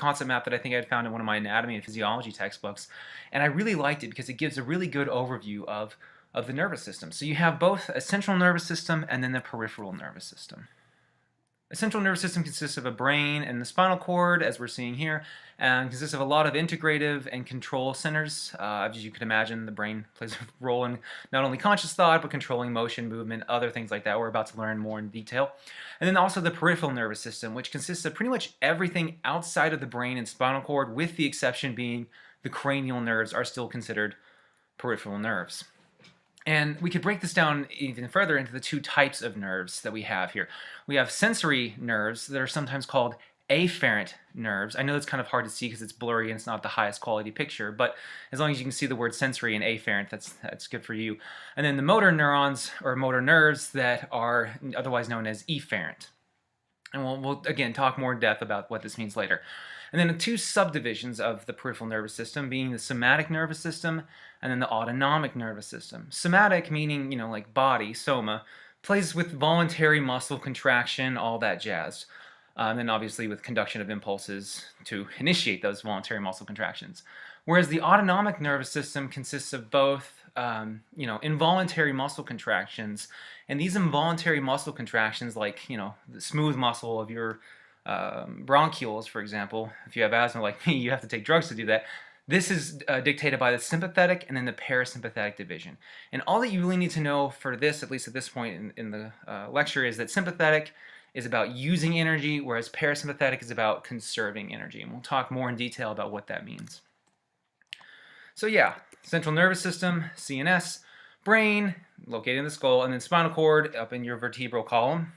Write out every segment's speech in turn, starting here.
concept map that I think I had found in one of my anatomy and physiology textbooks, and I really liked it because it gives a really good overview of the nervous system. So you have both a central nervous system and then the peripheral nervous system. The central nervous system consists of a brain and the spinal cord, as we're seeing here, and consists of a lot of integrative and control centers. As you can imagine, the brain plays a role in not only conscious thought, but controlling motion, movement, other things like that. We're about to learn more in detail. And then also the peripheral nervous system, which consists of pretty much everything outside of the brain and spinal cord, with the exception being the cranial nerves are still considered peripheral nerves. And we could break this down even further into the two types of nerves that we have here. We have sensory nerves that are sometimes called afferent nerves. I know it's kind of hard to see because it's blurry and it's not the highest quality picture, but as long as you can see the word sensory and afferent, that's good for you. And then the motor neurons or motor nerves that are otherwise known as efferent. And we'll again talk more in depth about what this means later. And then the two subdivisions of the peripheral nervous system being the somatic nervous system and then the autonomic nervous system. Somatic meaning, you know, like body, soma, plays with voluntary muscle contraction, all that jazz. And obviously with conduction of impulses to initiate those voluntary muscle contractions. Whereas the autonomic nervous system consists of both involuntary muscle contractions, and these involuntary muscle contractions, like, you know, the smooth muscle of your bronchioles, for example. If you have asthma like me, you have to take drugs to do that. This is dictated by the sympathetic and then the parasympathetic division. And all that you really need to know for this, at least at this point in the lecture, is that sympathetic is about using energy, whereas parasympathetic is about conserving energy. And we'll talk more in detail about what that means. So yeah, central nervous system, CNS, brain, located in the skull, and then spinal cord up in your vertebral column.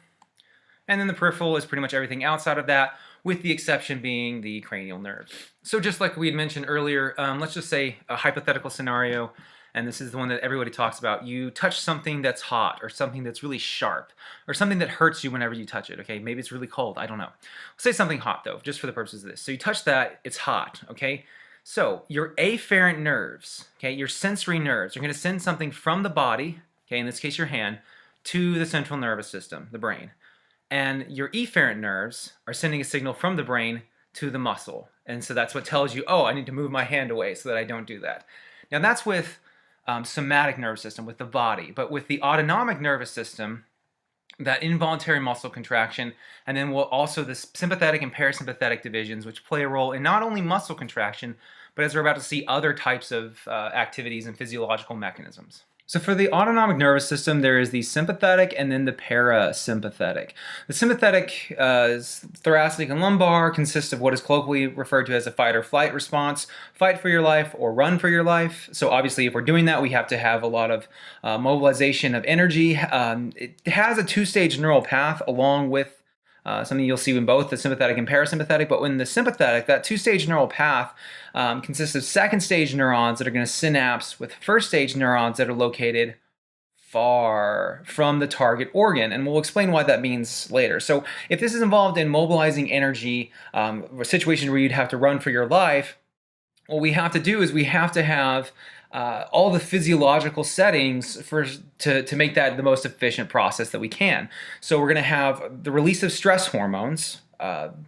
And then the peripheral is pretty much everything outside of that, with the exception being the cranial nerve. So just like we had mentioned earlier, let's just say a hypothetical scenario, and this is the one that everybody talks about. You touch something that's hot, or something that's really sharp, or something that hurts you whenever you touch it, okay? Maybe it's really cold, I don't know. Let's say something hot, though, just for the purposes of this. So you touch that, it's hot, okay? So your afferent nerves, okay, your sensory nerves, are going to send something from the body, okay, in this case your hand, to the central nervous system, the brain. And your efferent nerves are sending a signal from the brain to the muscle. And so that's what tells you, oh, I need to move my hand away so that I don't do that. Now that's with somatic nervous system, with the body. But with the autonomic nervous system, that involuntary muscle contraction, and then we'll also the sympathetic and parasympathetic divisions, which play a role in not only muscle contraction, but as we're about to see, other types of activities and physiological mechanisms. So for the autonomic nervous system, there is the sympathetic and then the parasympathetic. The sympathetic is thoracic and lumbar, consists of what is colloquially referred to as a fight or flight response, fight for your life or run for your life. So obviously if we're doing that, we have to have a lot of mobilization of energy. It has a two-stage neural path along with something you'll see in both the sympathetic and parasympathetic, but when the sympathetic, that two-stage neural path consists of second-stage neurons that are going to synapse with first-stage neurons that are located far from the target organ, and we'll explain why that means later. So if this is involved in mobilizing energy, a situation where you'd have to run for your life, what we have to do is we have to have all the physiological settings to make that the most efficient process that we can. So we're going to have the release of stress hormones,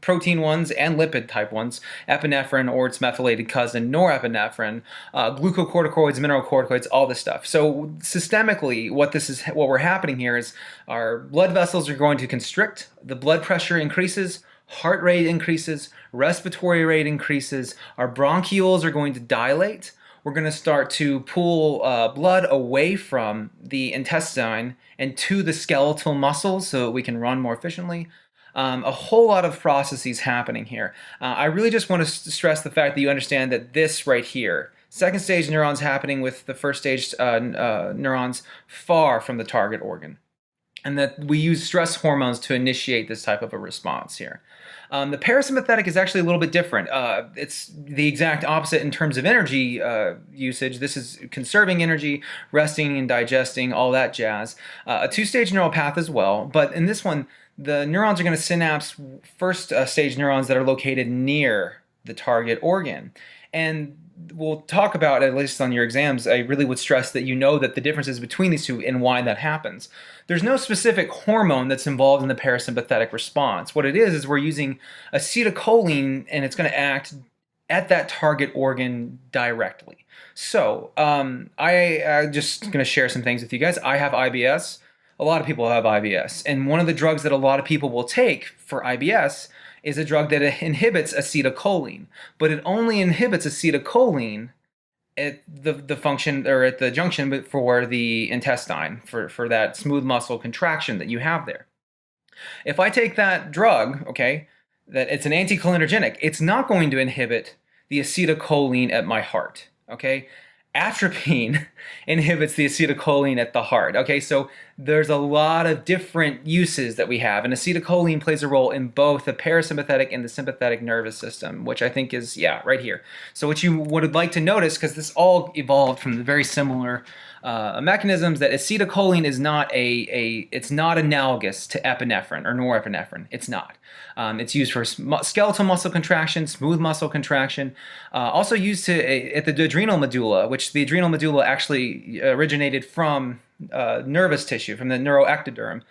protein ones and lipid type ones, epinephrine or its methylated cousin, norepinephrine, glucocorticoids, mineralocorticoids, all this stuff. So systemically, what we're happening here is our blood vessels are going to constrict, the blood pressure increases, heart rate increases, respiratory rate increases, our bronchioles are going to dilate. We're going to start to pull blood away from the intestine and to the skeletal muscles so that we can run more efficiently. A whole lot of processes happening here. I really just want to stress the fact that you understand that this right here, second stage neurons happening with the first stage neurons far from the target organ, and that we use stress hormones to initiate this type of a response here. The parasympathetic is actually a little bit different. It's the exact opposite in terms of energy usage. This is conserving energy, resting and digesting, all that jazz. A two-stage neural path as well, but in this one, the neurons are going to synapse first-stage neurons that are located near the target organ. And we'll talk about, at least on your exams, I really would stress that you know that the differences between these two and why that happens. There's no specific hormone that's involved in the parasympathetic response. What it is we're using acetylcholine and it's going to act at that target organ directly. So I'm just going to share some things with you guys. I have IBS. A lot of people have IBS. And one of the drugs that a lot of people will take for IBS is a drug that inhibits acetylcholine, but it only inhibits acetylcholine at the function or at the junction, but for the intestine, for that smooth muscle contraction that you have there. If I take that drug, okay, that it's an anticholinergic, it's not going to inhibit the acetylcholine at my heart, okay? Atropine inhibits the acetylcholine at the heart. Okay, so there's a lot of different uses that we have, and acetylcholine plays a role in both the parasympathetic and the sympathetic nervous system, which I think is, yeah, right here. So what you would like to notice, because this all evolved from the very similar mechanisms, that acetylcholine is not it's not analogous to epinephrine or norepinephrine. It's not. It's used for skeletal muscle contraction, smooth muscle contraction, also used at the adrenal medulla, which the adrenal medulla actually originated from nervous tissue, from the neuroectoderm.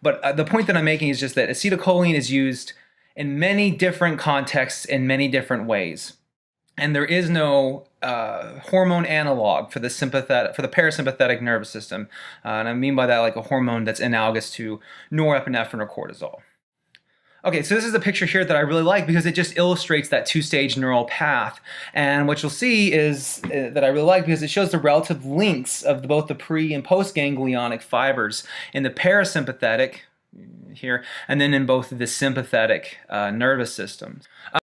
But the point that I'm making is just that acetylcholine is used in many different contexts in many different ways. And there is no hormone analog for the parasympathetic nervous system, and I mean by that like a hormone that's analogous to norepinephrine or cortisol. Okay, so this is a picture here that I really like because it just illustrates that two-stage neural path. And what you'll see is that I really like because it shows the relative lengths of both the pre- and post-ganglionic fibers in the parasympathetic here, and then in both the sympathetic nervous systems.